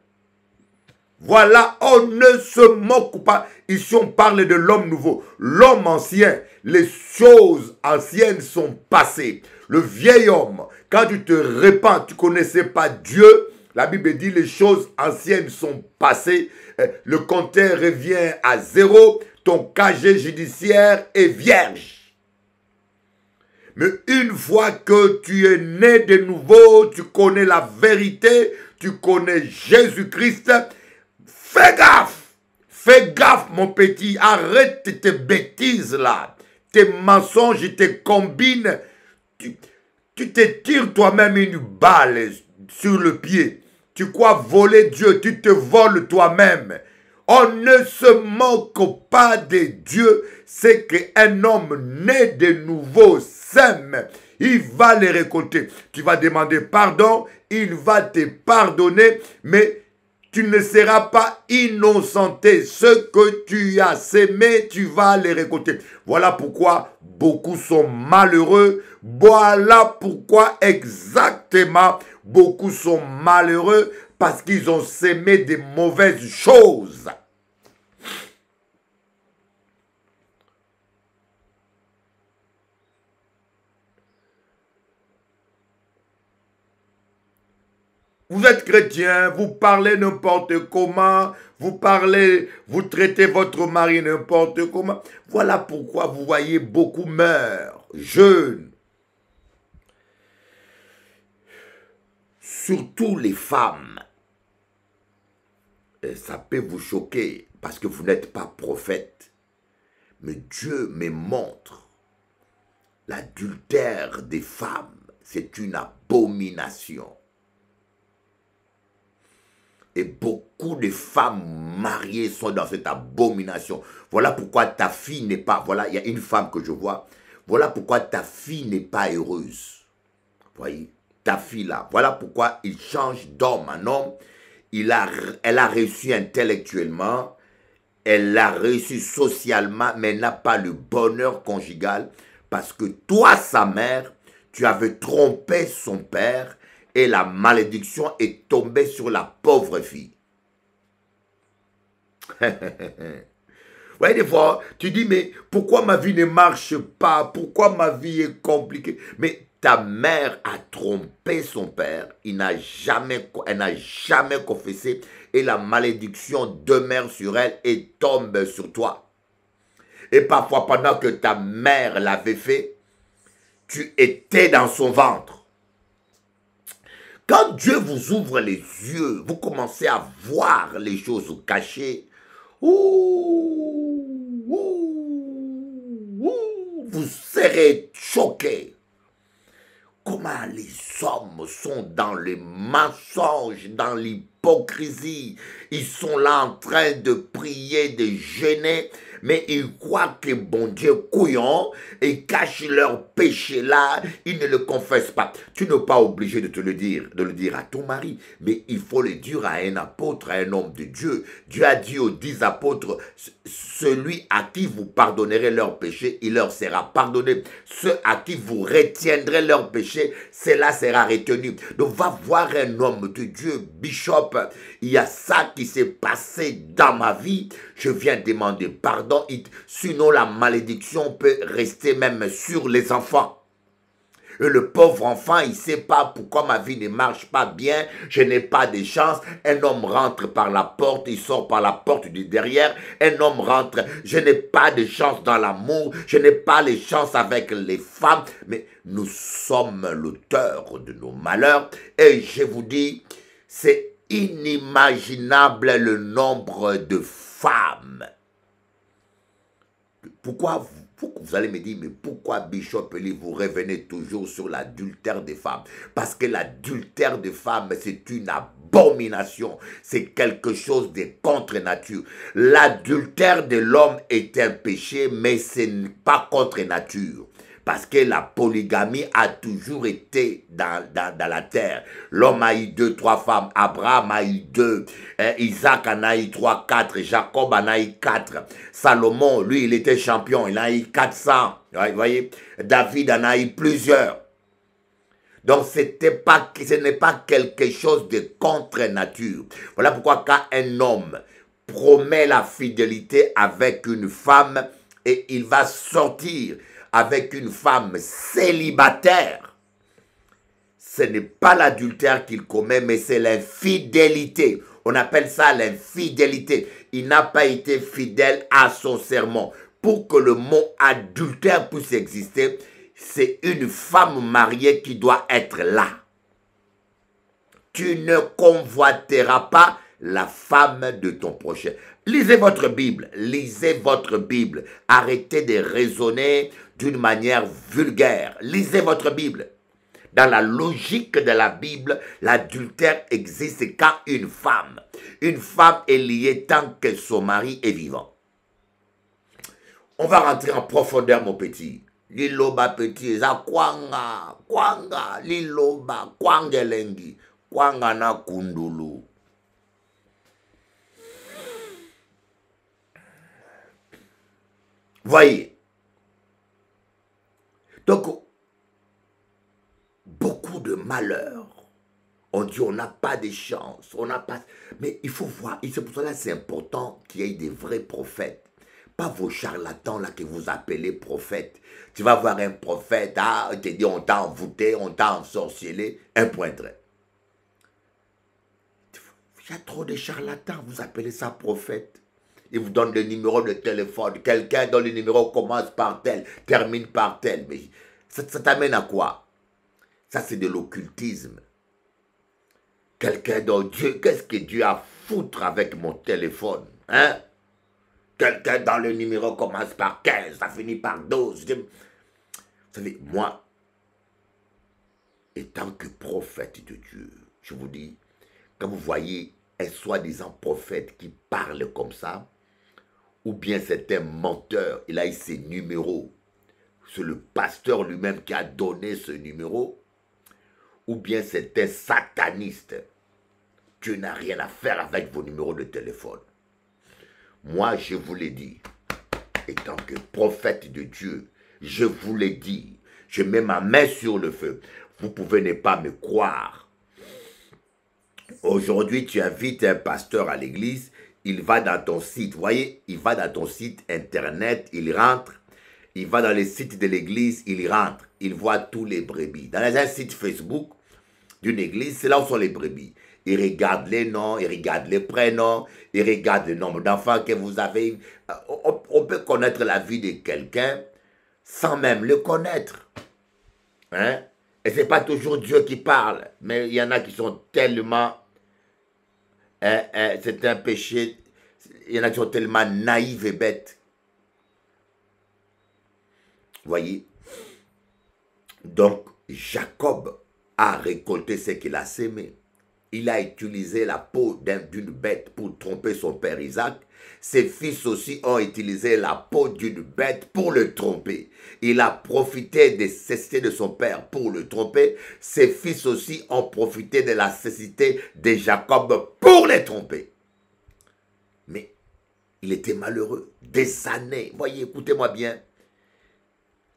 Voilà, on ne se moque pas. Ici, on parle de l'homme nouveau. L'homme ancien, les choses anciennes sont passées. Le vieil homme, quand tu te répands, tu ne connaissais pas Dieu. La Bible dit, les choses anciennes sont passées. Le compteur revient à zéro. Ton casier judiciaire est vierge. Mais une fois que tu es né de nouveau, tu connais la vérité, tu connais Jésus-Christ. Fais gaffe mon petit, arrête tes bêtises là, tes mensonges, tes combines, tu te tires toi-même une balle sur le pied, tu crois voler Dieu, tu te voles toi-même, On ne se moque pas de Dieu. C'est qu'un homme né de nouveau sème. Il va les récolter. Tu vas demander pardon. Il va te pardonner. Mais tu ne seras pas innocenté. Ce que tu as semé, tu vas les récolter. Voilà pourquoi beaucoup sont malheureux. Voilà pourquoi exactement beaucoup sont malheureux. Parce qu'ils ont semé des mauvaises choses. Vous êtes chrétien, vous parlez n'importe comment, vous traitez votre mari n'importe comment. Voilà pourquoi vous voyez beaucoup meurent, jeunes. Surtout les femmes. Et ça peut vous choquer parce que vous n'êtes pas prophète. Mais Dieu me montre l'adultère des femmes. C'est une abomination. Et beaucoup de femmes mariées sont dans cette abomination. Voilà pourquoi ta fille n'est pas... Voilà, il y a une femme que je vois. Voilà pourquoi ta fille n'est pas heureuse. Vous voyez, ta fille là. Voilà pourquoi il change d'homme en homme. Elle a réussi intellectuellement, elle a réussi socialement, mais n'a pas le bonheur conjugal parce que toi, sa mère, tu avais trompé son père et la malédiction est tombée sur la pauvre fille. Vous voyez, des fois, tu dis, mais pourquoi ma vie ne marche pas? Pourquoi ma vie est compliquée? Mais ta mère a trompé son père, elle n'a jamais confessé et la malédiction demeure sur elle et tombe sur toi. Et parfois, pendant que ta mère l'avait fait, tu étais dans son ventre. Quand Dieu vous ouvre les yeux, vous commencez à voir les choses cachées. Vous serez choqués. Comment les hommes sont dans les mensonges, dans l'hypocrisie. Ils sont là en train de prier, de jeûner, mais ils croient que bon Dieu couillon et cachent leur péché là, ils ne le confessent pas. Tu n'es pas obligé de te le dire, à ton mari, mais il faut le dire à un apôtre, à un homme de Dieu. Dieu a dit aux 10 apôtres, celui à qui vous pardonnerez leur péché, il leur sera pardonné. Ceux à qui vous retiendrez leur péché, cela sera retenu. Donc va voir un homme de Dieu, Bishop, il y a ça qui s'est passé dans ma vie, je viens demander pardon. Sinon la malédiction peut rester même sur les enfants. Et le pauvre enfant, il ne sait pas pourquoi ma vie ne marche pas bien, je n'ai pas de chance. Un homme rentre par la porte, il sort par la porte du derrière. Un homme rentre, je n'ai pas de chance dans l'amour, je n'ai pas de chance avec les femmes. Mais nous sommes l'auteur de nos malheurs. Et je vous dis, c'est inimaginable le nombre de femmes. Pourquoi vous allez me dire, mais pourquoi Bishop Elie, vous revenez toujours sur l'adultère des femmes? Parce que l'adultère des femmes, c'est une abomination. C'est quelque chose de contre-nature. L'adultère de l'homme est un péché, mais ce n'est pas contre-nature. Parce que la polygamie a toujours été dans la terre. L'homme a eu 2, 3 femmes. Abraham a eu 2. Isaac en a eu 3, 4. Jacob en a eu 4. Salomon, lui, il était champion. Il en a eu 400. Vous voyez, David en a eu plusieurs. Donc, ce n'est pas quelque chose de contre-nature. Voilà pourquoi quand un homme promet la fidélité avec une femme et il va sortir avec une femme célibataire, ce n'est pas l'adultère qu'il commet, mais c'est l'infidélité. On appelle ça l'infidélité. Il n'a pas été fidèle à son serment. Pour que le mot adultère puisse exister, c'est une femme mariée qui doit être là. Tu ne convoiteras pas la femme de ton prochain. Lisez votre Bible, lisez votre Bible. Arrêtez de raisonner d'une manière vulgaire. Lisez votre Bible. dans la logique de la Bible, l'adultère existe quand une femme est liée tant que son mari est vivant. On va rentrer en profondeur, mon petit. Liloba petit, za kwanga, kwanga, liloba, kwangelengi, kwanga na kundulu. Voyez. Donc, beaucoup de malheurs. On dit on n'a pas de chance, on n'a pas... Mais il faut voir, et c'est pour cela que c'est important qu'il y ait des vrais prophètes. Pas vos charlatans là que vous appelez prophètes. Tu vas voir un prophète, ah, il te dit on t'a envoûté, on t'a ensorcelé, un point très. Il y a trop de charlatans, vous appelez ça prophète. Il vous donne le numéro de téléphone. Quelqu'un dont le numéro commence par tel, termine par tel. Mais ça t'amène à quoi? Ça, c'est de l'occultisme. Quelqu'un dont Dieu, qu'est-ce que Dieu a à foutre avec mon téléphone? Hein? Quelqu'un dont le numéro commence par 15, ça finit par 12. Vous savez, moi, étant que prophète de Dieu, je vous dis, quand vous voyez un soi-disant prophète qui parle comme ça, ou bien c'est un menteur, il a eu ses numéros, c'est le pasteur lui-même qui a donné ce numéro, ou bien c'est un sataniste, tu n'as rien à faire avec vos numéros de téléphone. Moi, je vous l'ai dit, étant que prophète de Dieu, je vous l'ai dit, je mets ma main sur le feu, vous pouvez ne pas me croire. Aujourd'hui, tu invites un pasteur à l'église, il va dans ton site, voyez, il va dans ton site internet, il rentre, il va dans les sites de l'église, il rentre, il voit tous les brebis. Dans un site Facebook d'une église, c'est là où sont les brebis. Il regarde les noms, il regarde les prénoms, il regarde le nombre d'enfants que vous avez. On peut connaître la vie de quelqu'un sans même le connaître. Hein? Et ce n'est pas toujours Dieu qui parle, mais il y en a qui sont tellement... c'est un péché. Il y en a qui sont tellement naïfs et bêtes. Voyez. Donc, Jacob a récolté ce qu'il a sémé. Il a utilisé la peau d'une bête pour tromper son père Isaac. Ses fils aussi ont utilisé la peau d'une bête pour le tromper. Il a profité des cécités de son père pour le tromper. Ses fils aussi ont profité de la cécité de Jacob pour les tromper. Mais il était malheureux. Des années. Voyez, écoutez-moi bien.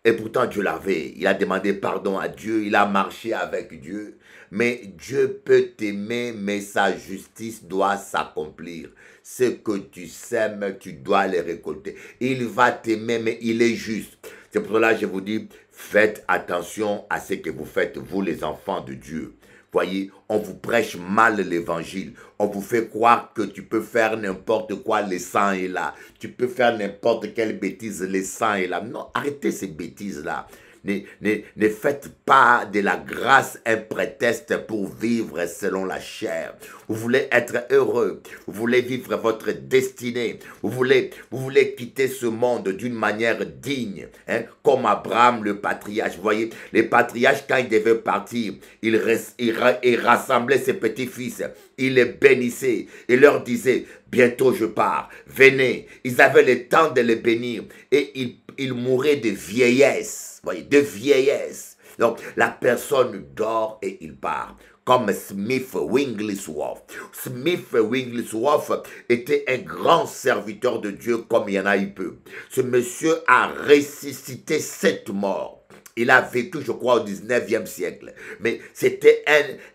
Et pourtant, Dieu l'avait. Il a demandé pardon à Dieu. Il a marché avec Dieu. Mais Dieu peut t'aimer, mais sa justice doit s'accomplir. Ce que tu sèmes, tu dois le récolter. Il va t'aimer, mais il est juste. C'est pour cela que je vous dis, faites attention à ce que vous faites, vous les enfants de Dieu. Voyez, on vous prêche mal l'évangile. On vous fait croire que tu peux faire n'importe quoi, le sang est là. Tu peux faire n'importe quelle bêtise, le sang est là. Non, arrêtez ces bêtises-là. Ne faites pas de la grâce un prétexte pour vivre selon la chair. Vous voulez être heureux. Vous voulez vivre votre destinée. Vous voulez quitter ce monde d'une manière digne. Hein, comme Abraham, le patriarche. Vous voyez, les patriarches, quand ils devaient partir, ils rassemblaient ses petits-fils. Ils les bénissaient. Ils leur disaient, bientôt je pars. Venez. Ils avaient le temps de les bénir. Et ils mouraient de vieillesse. Voyez, de vieillesse. Donc, la personne dort et il part. Comme Smith Winglisworth. Smith Winglisworth était un grand serviteur de Dieu comme il y en a eu peu. Ce monsieur a ressuscité 7 morts. Il a vécu, je crois, au 19e siècle. Mais c'était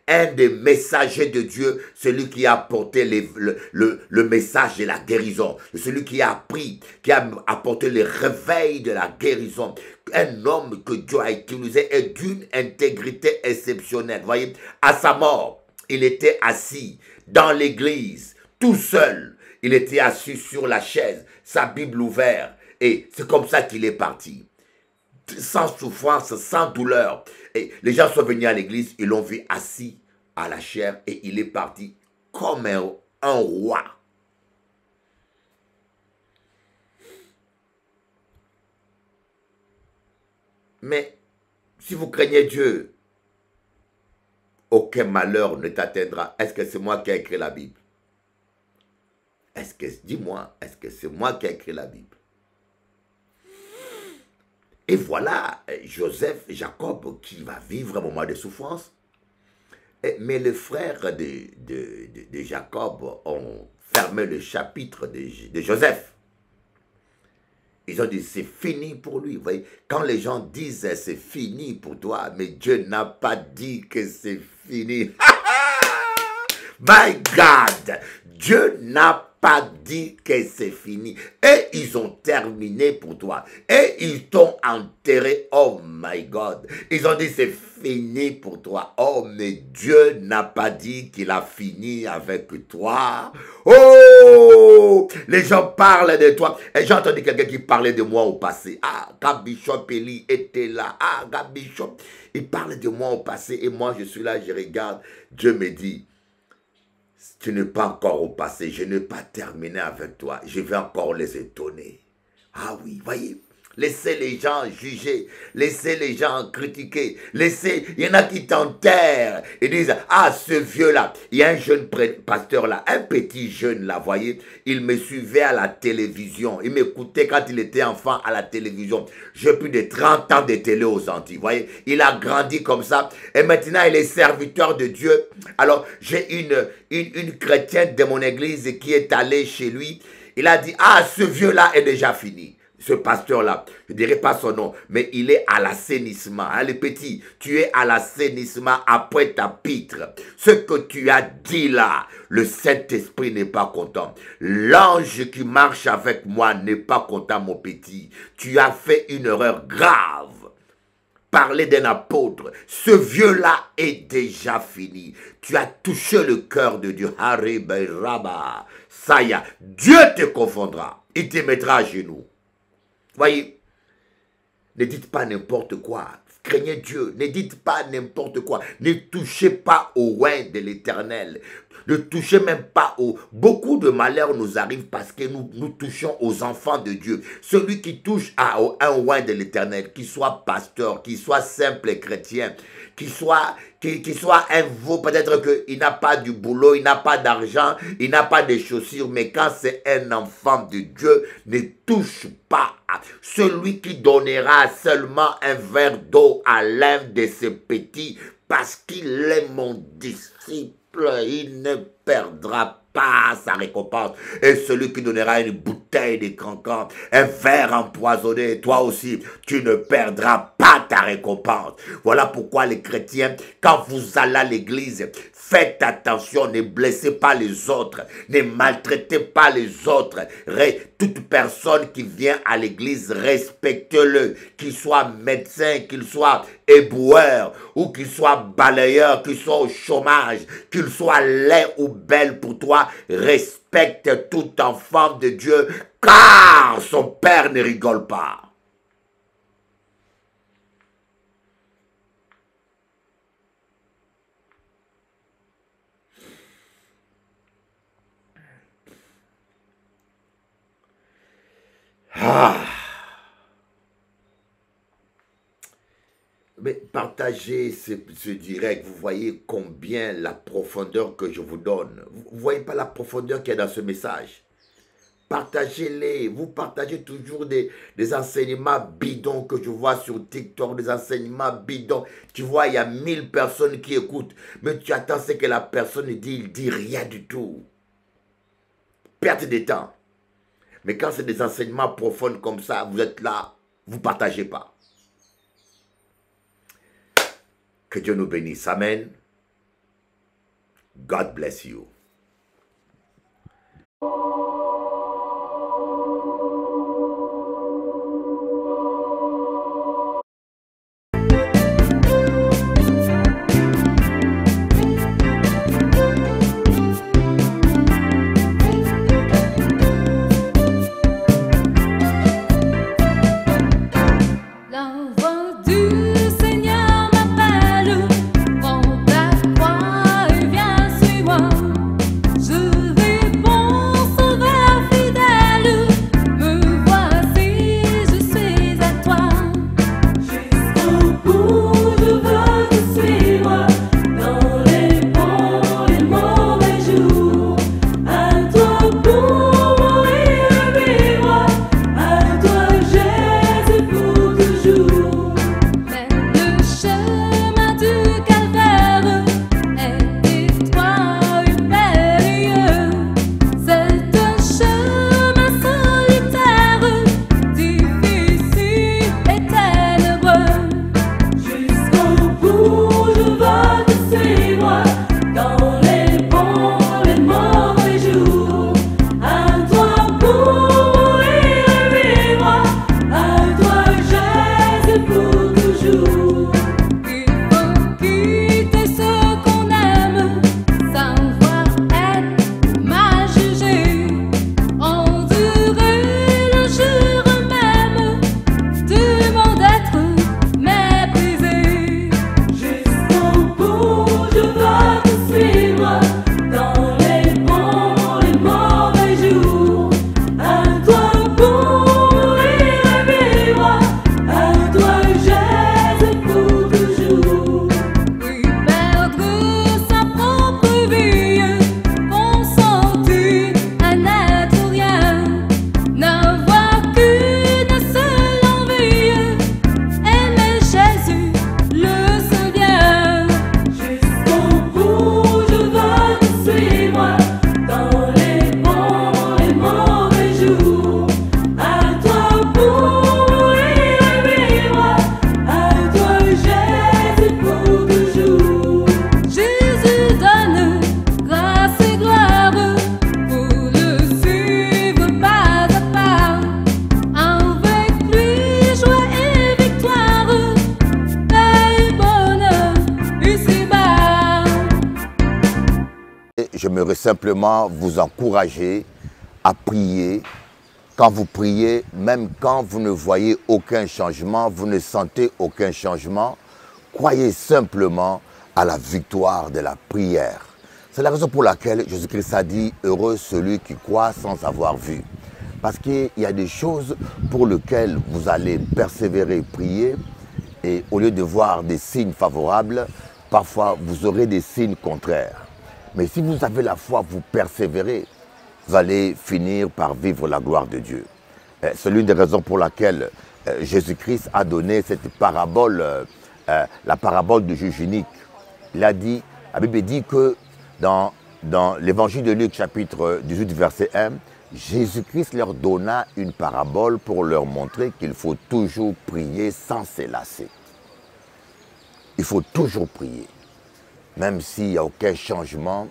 un des messagers de Dieu, celui qui a apporté le message de la guérison. Celui qui a appris, qui a apporté le réveil de la guérison. Un homme que Dieu a utilisé et d'une intégrité exceptionnelle. Vous voyez, à sa mort, il était assis dans l'église, tout seul. Il était assis sur la chaise, sa Bible ouverte. Et c'est comme ça qu'il est parti. Sans souffrance, sans douleur. Et les gens sont venus à l'église, ils l'ont vu assis à la chair et il est parti comme un roi. Mais si vous craignez Dieu, aucun malheur ne t'atteindra. Est-ce que c'est moi qui ai écrit la Bible? Est-ce que, dis-moi, est-ce que c'est moi qui ai écrit la Bible? Et voilà Joseph, Jacob qui va vivre un moment de souffrance. Mais les frères de Jacob ont fermé le chapitre de Joseph. Ils ont dit c'est fini pour lui. Vous voyez, quand les gens disent c'est fini pour toi, mais Dieu n'a pas dit que c'est fini. My God, Dieu n'a pas dit que c'est fini. Et ils ont terminé pour toi. Et ils t'ont enterré. Oh my God. Ils ont dit c'est fini pour toi. Oh mais Dieu n'a pas dit qu'il a fini avec toi. Oh, les gens parlent de toi. Et j'ai entendu quelqu'un qui parlait de moi au passé. Ah, quand Bishop Elie était là. Ah, quand Bishop, il parle de moi au passé. Et moi je suis là, je regarde. Dieu me dit, tu n'es pas encore au passé, je n'ai pas terminé avec toi, je vais encore les étonner. Ah oui, voyez, laissez les gens juger, laissez les gens critiquer, laissez, il y en a qui t'enterrent, ils disent, ah ce vieux-là, il y a un jeune pasteur-là, un petit jeune-là, voyez, il me suivait à la télévision, il m'écoutait quand il était enfant à la télévision, j'ai plus de 30 ans de télé aux Antilles, voyez, il a grandi comme ça, et maintenant il est serviteur de Dieu. Alors j'ai une chrétienne de mon église qui est allée chez lui, il a dit, ah ce vieux-là est déjà fini. Ce pasteur-là, je ne dirai pas son nom, mais il est à l'assainissement. Hein, les petits, tu es à l'assainissement après ta pitre. Ce que tu as dit là, le Saint-Esprit n'est pas content. L'ange qui marche avec moi n'est pas content, mon petit. Tu as fait une erreur grave. Parler d'un apôtre, ce vieux-là est déjà fini. Tu as touché le cœur de Dieu. Haribaraba, ça y est, Dieu te confondra. Il te mettra à genoux. Voyez, ne dites pas n'importe quoi. Craignez Dieu. Ne dites pas n'importe quoi. Ne touchez pas au oint de l'Éternel. Ne touchez même pas au... Beaucoup de malheurs nous arrivent parce que nous touchons aux enfants de Dieu. Celui qui touche à un oint de l'Éternel, qu'il soit pasteur, qu'il soit simple chrétien, qu'il soit un veau, peut-être qu'il n'a pas du boulot, il n'a pas d'argent, il n'a pas de chaussures, mais quand c'est un enfant de Dieu, ne touche pas à celui qui donnera seulement un verre d'eau à l'un de ses petits, parce qu'il est mon disciple. Il ne perdra pas sa récompense. Et celui qui donnera une bouteille de cancan, un verre empoisonné, toi aussi, tu ne perdras pas ta récompense. Voilà pourquoi les chrétiens, quand vous allez à l'église, faites attention, ne blessez pas les autres, ne maltraitez pas les autres. Toute personne qui vient à l'église, respectez-le, qu'il soit médecin, qu'il soit éboueur, ou qu'il soit balayeur, qu'il soit au chômage, qu'il soit laid ou belle pour toi, respecte tout enfant de Dieu, car son père ne rigole pas. Ah. Mais partagez ce direct, vous voyez combien la profondeur que je vous donne. Vous ne voyez pas la profondeur qu'il y a dans ce message. Partagez-les, vous partagez toujours des enseignements bidons que je vois sur TikTok, des enseignements bidons. Tu vois, il y a 1000 personnes qui écoutent, mais tu attends ce que la personne dit, il ne dit rien du tout. Perte de temps. Mais quand c'est des enseignements profonds comme ça, vous êtes là, vous ne partagez pas. Que Dieu nous bénisse. Amen. God bless you. Seigneur m'appelle, mon bras froid vient sur moi. j'aimerais simplement vous encourager à prier. Quand vous priez, même quand vous ne voyez aucun changement, vous ne sentez aucun changement, croyez simplement à la victoire de la prière. C'est la raison pour laquelle Jésus-Christ a dit « Heureux celui qui croit sans avoir vu ». Parce qu'il y a des choses pour lesquelles vous allez persévérer, prier, et au lieu de voir des signes favorables, parfois vous aurez des signes contraires. Mais si vous avez la foi, vous persévérez, vous allez finir par vivre la gloire de Dieu. C'est l'une des raisons pour laquelle Jésus-Christ a donné cette parabole, la parabole du juge unique. Il a dit, la Bible dit que dans l'évangile de Luc chapitre 18 verset 1, Jésus-Christ leur donna une parabole pour leur montrer qu'il faut toujours prier sans se lasser. Il faut toujours prier. Même s'il n'y a aucun changement,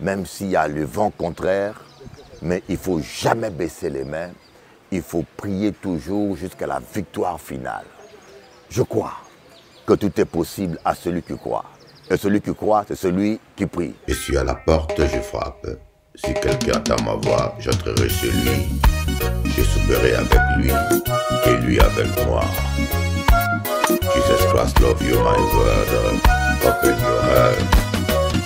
même s'il y a le vent contraire, mais il ne faut jamais baisser les mains. Il faut prier toujours jusqu'à la victoire finale. Je crois que tout est possible à celui qui croit. Et celui qui croit, c'est celui qui prie. Je suis à la porte, je frappe. Si quelqu'un entend ma voix, j'entrerai chez lui. Je souperai avec lui et lui avec moi. Jesus Christ love you, my word. Open your heart.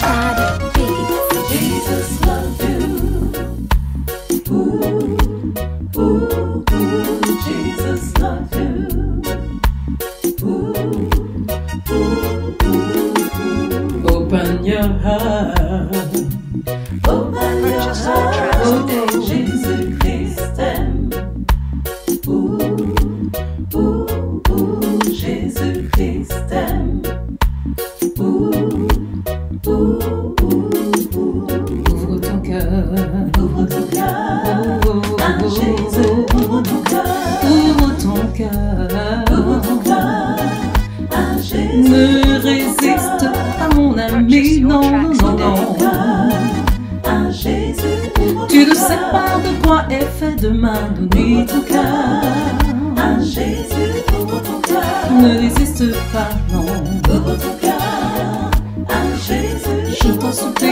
I believe Jesus loves you. Ooh, ooh, ooh, Jesus loves you. Ooh, ooh, ooh, ooh. Open your heart. Open your heart. Oh, Jesus Christ. Ooh, ooh, ooh, Jesus Christ. Ooh, ooh, ooh, ooh. Ouvre ton cœur. Ouvre ton cœur. Ah, Jésus, ouvre ton cœur. Ouvre ton cœur. Ouvre ton cœur. Ah, Jésus, ne résiste pas, mon ami. Non, non, non. Tu ne sais pas de quoi est fait demain, donne ton cœur à Jésus, ouvre ton cœur, ne résiste pas, non, ouvre ton cœur à Jésus, je t'en supplie,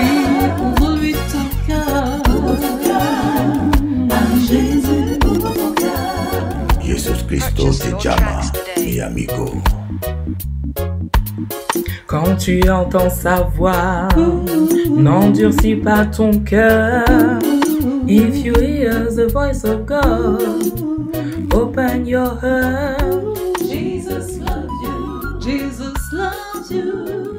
ouvre-lui ton cœur, ouvre ton cœur à Jésus, ouvre ton cœur. Jesus Christo te llama, mi amigo. Quand tu entends sa voix, n'endurcis pas ton cœur. If you hear the voice of God, open your heart. Jesus loves you. Jesus loves you.